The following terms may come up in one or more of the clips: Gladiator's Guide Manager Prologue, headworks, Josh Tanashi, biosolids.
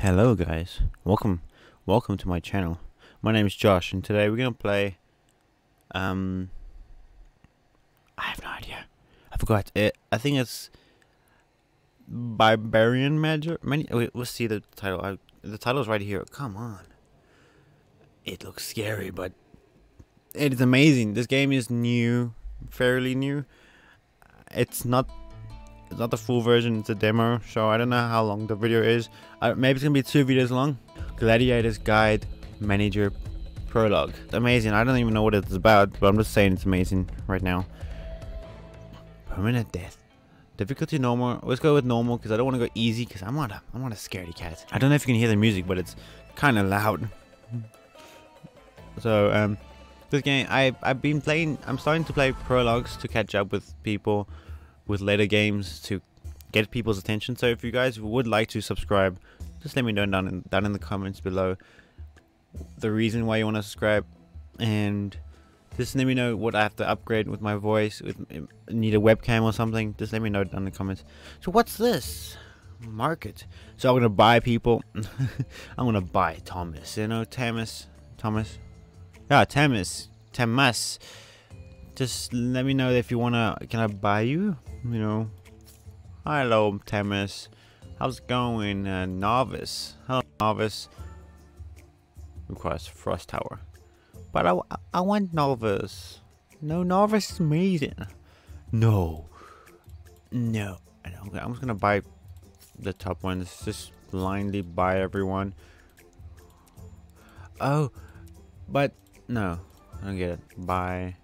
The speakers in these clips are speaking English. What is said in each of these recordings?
Hello guys, welcome to my channel. My name is Josh and today we're gonna play I have no idea, I forgot it. I think it's Barbarian Manager. Wait, let's see the title. The title's right here. Come on, it looks scary but it is amazing. This game is new, fairly new. It's not the full version, it's a demo, so I don't know how long the video is. Maybe it's gonna be 2 videos long. Gladiator's Guide Manager Prologue. It's amazing. I don't even know what it's about, but I'm just saying it's amazing right now. Permanent death. Difficulty normal. Let's go with normal because I don't want to go easy because I'm not a scaredy cat. I don't know if you can hear the music, but it's kind of loud. So this game I've been playing. I'm starting to play prologues to catch up with people with later games to get people's attention. So if you guys would like to subscribe, just let me know down in the comments below the reason why you want to subscribe, and just let me know what I have to upgrade with my voice. Need a webcam or something, just let me know down in the comments. So what's this? Market. So I'm gonna buy people. I'm gonna buy Thomas, you know, Tamas. Just let me know if you wanna, can I buy you? You know, hello Tamas, how's it going? Novice, hello novice. Requires frost tower, but I want novice. No, novice is amazing. No, I'm just gonna buy the top ones. Just blindly buy everyone. Oh, but no, I don't get it. Buy.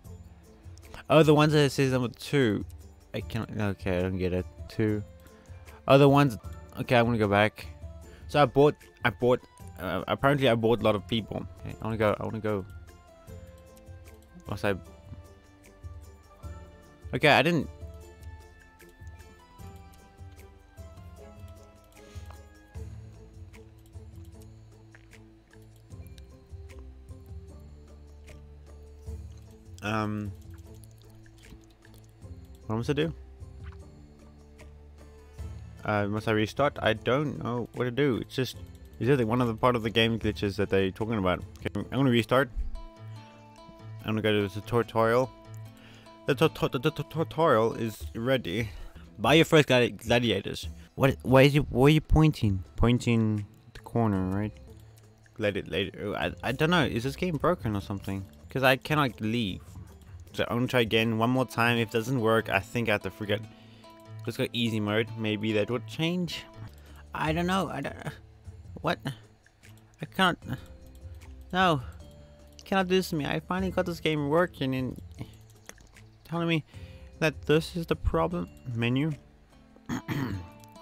Oh, the ones that says number 2. I can't. Okay, I don't get it. 2. Oh, the ones. Okay, I want to go back. So I bought. Apparently, I bought a lot of people. Okay, I want to go. What's I? Okay, I didn't. What must I do? Must I restart? I don't know what to do. It's just, is it one of the part of the game glitches that they're talking about? Okay, I'm gonna restart. I'm gonna go to the tutorial. The tutorial is ready. Buy your first gladiators. What? Why is it? Where are you pointing? Pointing the corner, right? Gladiator. I don't know. Is this game broken or something? Because I cannot leave. So I'm gonna try again 1 more time. If it doesn't work, I think I have to forget. Let's go easy mode. Maybe that would change. I don't know. I don't. What? I can't. No. You cannot do this to me. I finally got this game working and telling me that this is the problem. Menu.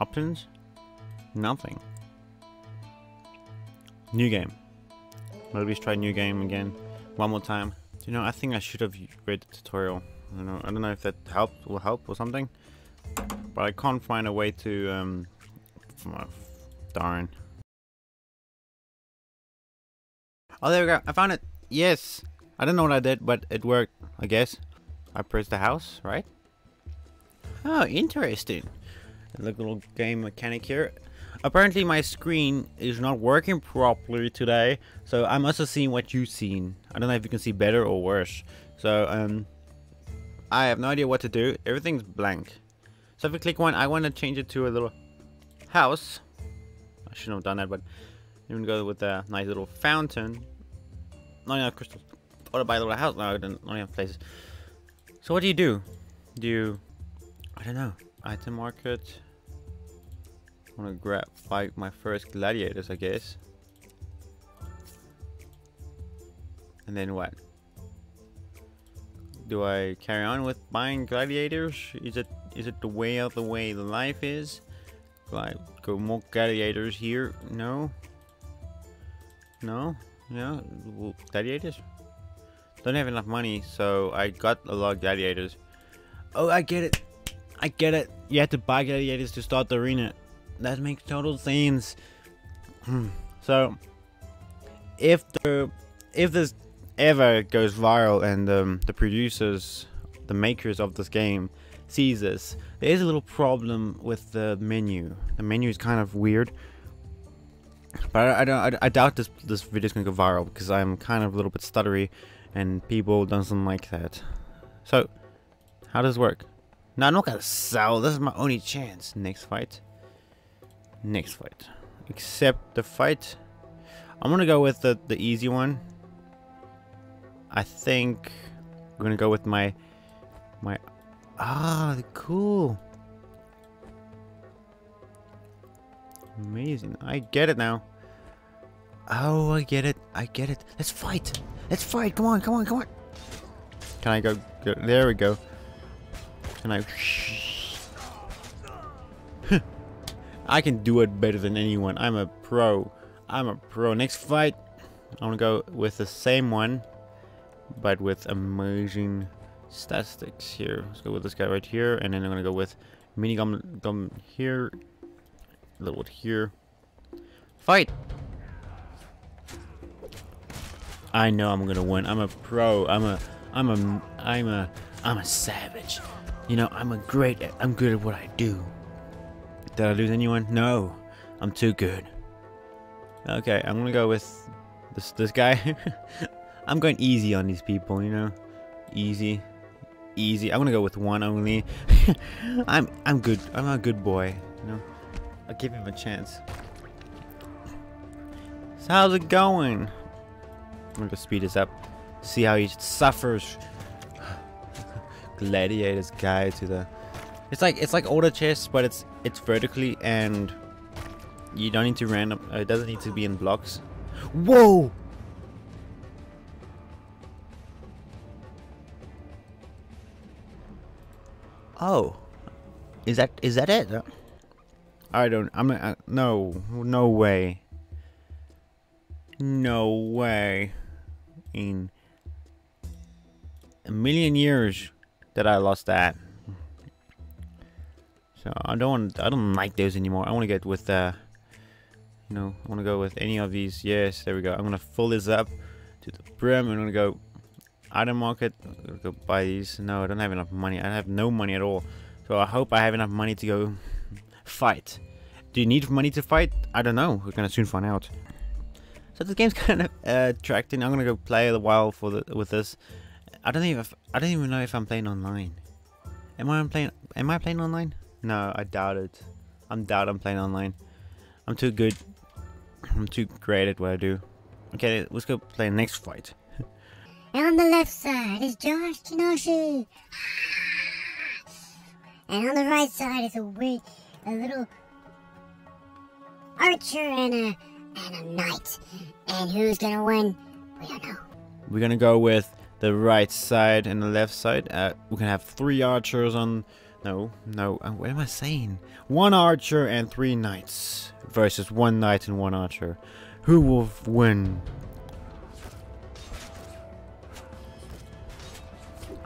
Options. Nothing. New game. Let's try new game again. 1 more time. You know, I think I should have read the tutorial. I don't know if that will help or something, but I can't find a way to darn. Oh, there we go. I found it. Yes. I don't know what I did, but it worked, I guess. I pressed the house, right? Oh, interesting. Look, little game mechanic here. Apparently my screen is not working properly today, so I'm also seeing what you've seen. I don't know if you can see better or worse. So I have no idea what to do. Everything's blank. So if we click one, I want to change it to a little house. I shouldn't have done that, but I'm gonna go with a nice little fountain. Not enough crystals. I want to buy a little house now. Not enough places. So what do you do? I don't know. Item market. I want to grab my first gladiators, I guess. And then what? Do I carry on with buying gladiators? Is it the way of the way the life is? Like, go more gladiators here? No. No? No? Well, gladiators? Don't have enough money, so I got a lot of gladiators. Oh, I get it. I get it. You have to buy gladiators to start the arena. That makes total sense. So if this ever goes viral and the producers, the makers of this game sees this, there is a little problem with the menu. The menu is kind of weird. But I doubt this video is gonna go viral because I'm kind of a little bit stuttery, and people doesn't like that. So, how does this work? No, I'm not gonna sell. This is my only chance. Next fight. Next fight. Accept the fight. I'm gonna go with the easy one. I think I'm gonna go with my. Ah, cool. Amazing. I get it now. Oh, I get it. I get it. Let's fight. Let's fight. Come on, come on, come on. Can I go? There we go. Can I? I can do it better than anyone. I'm a pro. I'm a pro. Next fight, I'm gonna go with the same one, but with amazing statistics here. Let's go with this guy right here, and then I'm gonna go with Minigum here. Little here. Fight! I know I'm gonna win. I'm a pro. I'm a savage. You know, I'm good at what I do. Did I lose anyone? No. I'm too good. Okay, I'm gonna go with this guy. I'm going easy on these people, you know? Easy. Easy. I'm gonna go with one only. I'm good. I'm a good boy, you know? I'll give him a chance. So how's it going? I'm gonna speed this up. See how he suffers. Gladiator's Guide to the. It's like older chess, but it's vertically, and you don't need to random. It doesn't need to be in blocks. Whoa! Oh, is that it? I don't. No way. No way. In a million years that I lost that. So I don't like those anymore. I want to get with you know, I want to go with any of these. Yes, there we go. I'm gonna fill this up to the brim. I'm gonna go item market. I'm gonna go buy these. No, I don't have enough money. I have no money at all. So I hope I have enough money to go fight. Do you need money to fight? I don't know. We're gonna soon find out. So the game's kind of attracting. I'm gonna go play a while with this. I don't even know if I'm playing online. Am I playing online? No, I doubt it. I'm playing online. I'm too good. I'm too great at what I do. Okay, let's go play the next fight. And on the left side is Josh Tanashi. And on the right side is a little archer and a knight. And who's gonna win? We don't know. We're gonna go with the right side and the left side. We're gonna have three archers on. No. What am I saying? One archer and three knights versus one knight and one archer. Who will win?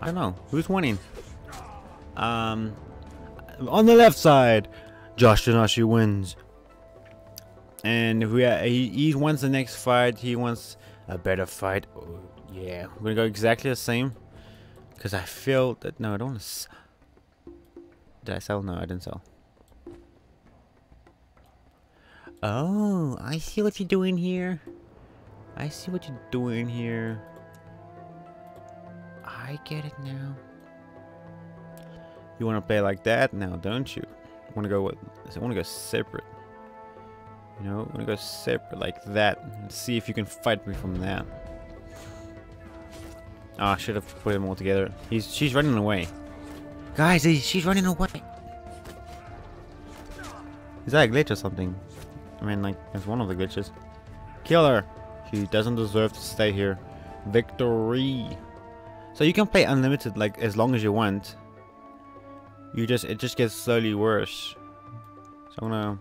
I don't know. Who's winning? On the left side, Josh Tanashi wins. And he wants the next fight. He wants a better fight. Oh, yeah, we're gonna go exactly the same. Because I feel that. No, I don't want to. Did I sell? No, I didn't sell. Oh, I see what you're doing here. I see what you're doing here. I get it now. You want to play like that now, don't you? I want to go separate. You know, I want to go separate like that and see if you can fight me from that. Oh, I should have put them all together. She's running away. Guys, she's running away. Is that a glitch or something? I mean, like, that's one of the glitches. Kill her. She doesn't deserve to stay here. Victory. So you can play unlimited, like, as long as you want. It just gets slowly worse. So I'm gonna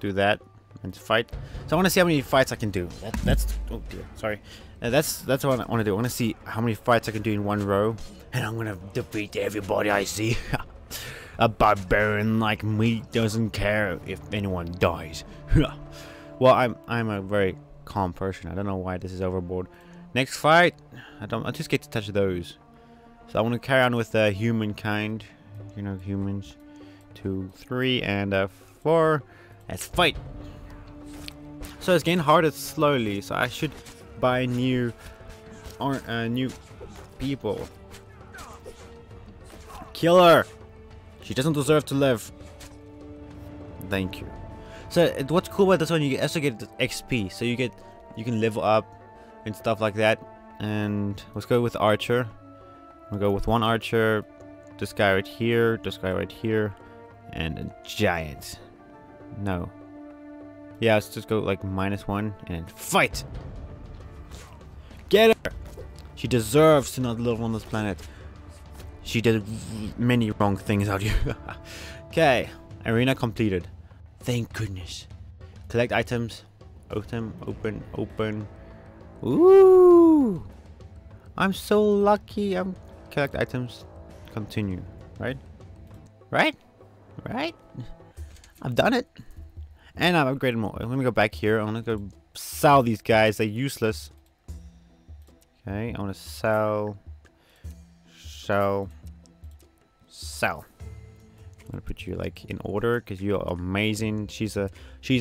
do that and fight. So I want to see how many fights I can do. That's oh dear, sorry. That's what I want to do. I want to see how many fights I can do in one row, and I'm gonna defeat everybody I see. A barbarian like me doesn't care if anyone dies. Well, I'm a very calm person. I don't know why this is overboard. Next fight, I just get to touch those. So I want to carry on with humankind, you know, humans. 2, 3, and 4. Let's fight. So it's getting harder slowly, so I should buy new people. Kill her! She doesn't deserve to live. Thank you. So what's cool about this one, you also get XP, so you can level up and stuff like that. And let's go with Archer. We'll go with one Archer, this guy right here, this guy right here, and a giant. No. Yeah, let's just go like -1 and fight. Get her! She deserves to not live on this planet. She did many wrong things out here. Okay, arena completed. Thank goodness. Collect items. Open. Ooh! I'm so lucky. I'm collect items. Continue. Right? I've done it. And I've upgraded more. Let me go back here. I want to go sell these guys. They're useless. Okay, I want to sell. Sell. I'm gonna put you like in order because you're amazing. She's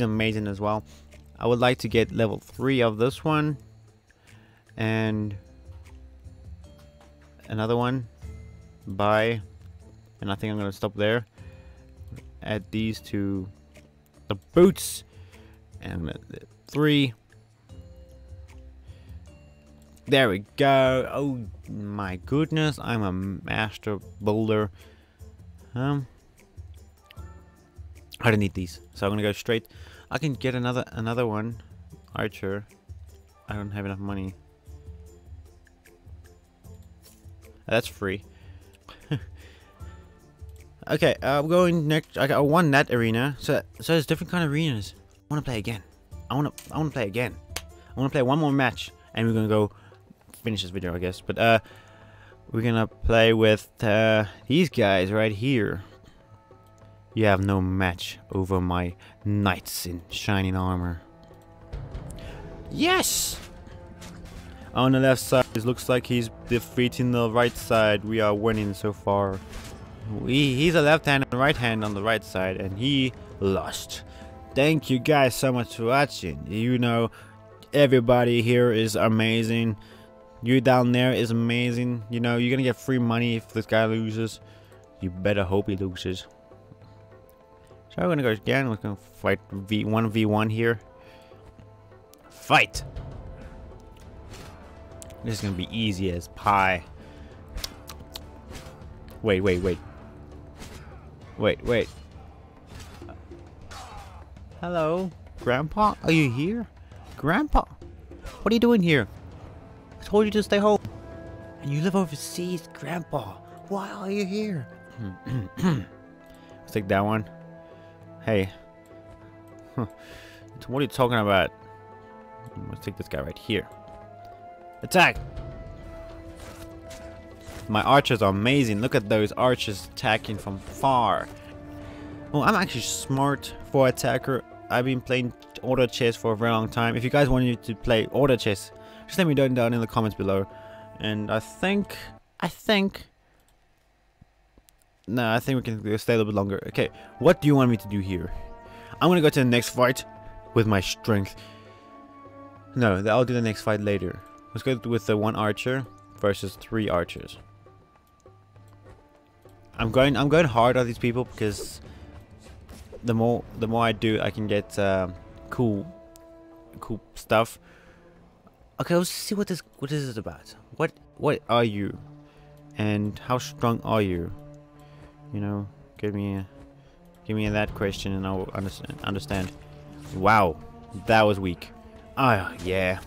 amazing as well. I would like to get level 3 of this one and another one. Bye. And I think I'm gonna stop there. Add these to the boots and 3. There we go. Oh my goodness, I'm a master builder. I don't need these, so I'm gonna go straight. I can get another one, Archer. I don't have enough money. That's free. Okay, I'm going next. I won that arena. So there's different kind of arenas. I want to play again. I wanna play again. I wanna play one more match, and we're gonna go finish this video, I guess. But we're gonna play with these guys right here. You have no match over my knights in shining armor. Yes. On the left side, it looks like he's defeating the right side. We are winning so far. He's a left hand and right hand on the right side, and he lost. Thank you guys so much for watching. You know, everybody here is amazing. You down there is amazing. You know, you're gonna get free money if this guy loses. You better hope he loses. So we're gonna go again. We're gonna fight 1v1 here. Fight! This is gonna be easy as pie. Wait. Hello, Grandpa? Are you here? Grandpa? What are you doing here? I told you to stay home. And you live overseas, Grandpa. Why are you here? Let's take that one. Hey. What are you talking about? Let's take this guy right here. Attack! My archers are amazing. Look at those archers attacking from far. Well, I'm actually smart for attacker. I've been playing order chess for a very long time. If you guys wanted to play order chess, just let me know down in the comments below. And I think we can stay a little bit longer. Okay, what do you want me to do here? I'm gonna go to the next fight with my strength. No, I'll do the next fight later. Let's go with the one archer versus 3 archers. I'm going hard on these people because the more I do, I can get cool stuff. Okay, let's see what this is about. What are you, and how strong are you? You know, give me that question, and I'll understand. Wow, that was weak. Oh yeah.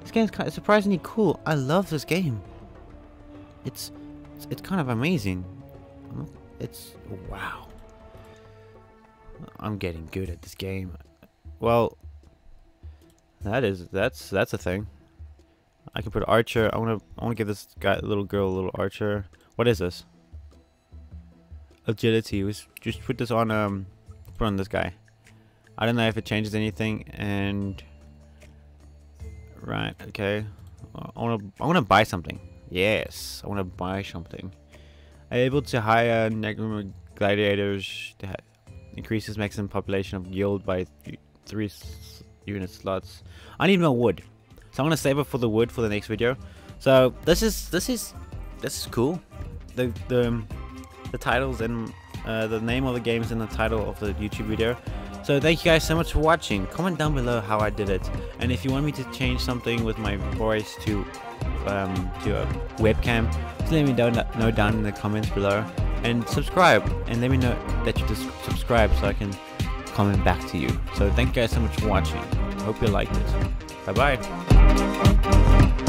This game's kind of surprisingly cool. I love this game. It's kind of amazing. It's wow. I'm getting good at this game. Well, that's a thing. I can put Archer. I wanna give this guy, little girl, a little Archer. What is this? Agility. Let's just put this on this guy. I don't know if it changes anything. And right, okay. I wanna buy something. Yes, I wanna buy something. I'm able to hire gladiators that increases maximum population of guild by 3 unit slots. I need more wood, so I'm gonna save up for the wood for the next video. So this is cool. The titles and the name of the games and the title of the YouTube video. So thank you guys so much for watching. Comment down below how I did it, and if you want me to change something with my voice to a webcam, just let me know down in the comments below, and subscribe, and let me know that you just subscribe so I can comment back to you. So thank you guys so much for watching. Hope you liked it. Bye bye.